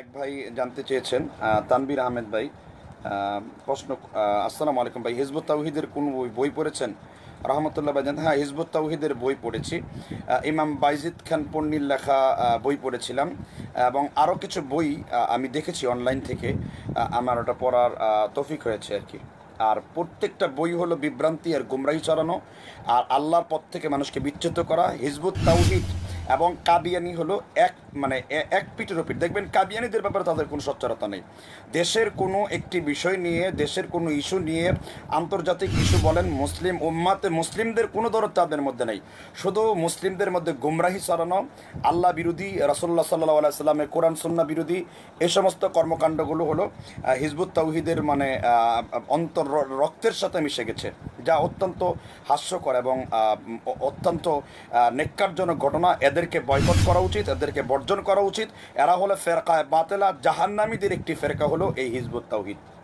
এক ভাই জানতে চেয়েছেন, তানবীর আহমেদ ভাই প্রশ্ন, আসসালামু আলাইকুম ভাই, হিজবুত তাওহীদের কোন বই পড়েছেন? রহমতুল্লাহ ভাই জানেন, হ্যাঁ হিজবুত তাওহীদের বই পড়েছি, ইমাম বাইজিদ খান পন্নীর লেখা বই পড়েছিলাম এবং আরও কিছু বই আমি দেখেছি অনলাইন থেকে, আমার ওটা পড়ার তৌফিক হয়েছে আর কি। আর প্রত্যেকটা বই হলো বিভ্রান্তি আর গুমরাহি ছড়ানো আর আল্লাহর পথ থেকে মানুষকে বিচ্যুত করা। হিজবুত তাওহীদ এবং কাদিয়ানি হলো এক, মানে এক পিঠের ওপিঠ। দেখবেন কাদিয়ানিদের ব্যাপারে তাদের কোনো সচ্চরতা নেই, দেশের কোনো একটি বিষয় নিয়ে, দেশের কোনো ইস্যু নিয়ে, আন্তর্জাতিক ইস্যু বলেন, মুসলিম উম্মাতে মুসলিমদের কোনো দরদ তাদের মধ্যে নেই। শুধু মুসলিমদের মধ্যে গুমরাহি ছড়ানো, আল্লাহ বিরোধী, রাসূলুল্লাহ সাল্লাল্লাহু আলাইহি সাল্লামের কোরআন সুন্নাহ বিরোধী, এই সমস্ত কর্মকাণ্ডগুলো হলো হিজবুত তাওহীদের মানে অন্তর রক্তের সাথে মিশে গেছে, যা অত্যন্ত হাস্যকর এবং অত্যন্ত নেক্কারজনক ঘটনা। এদেরকে বয়কট করা উচিত, এদেরকে বর্জন করা উচিত। এরা হলো ফেরকায়ে বাতেলা, জাহান্নামীদের একটি ফেরকা হলো এই হিজবুত তাওহীদ।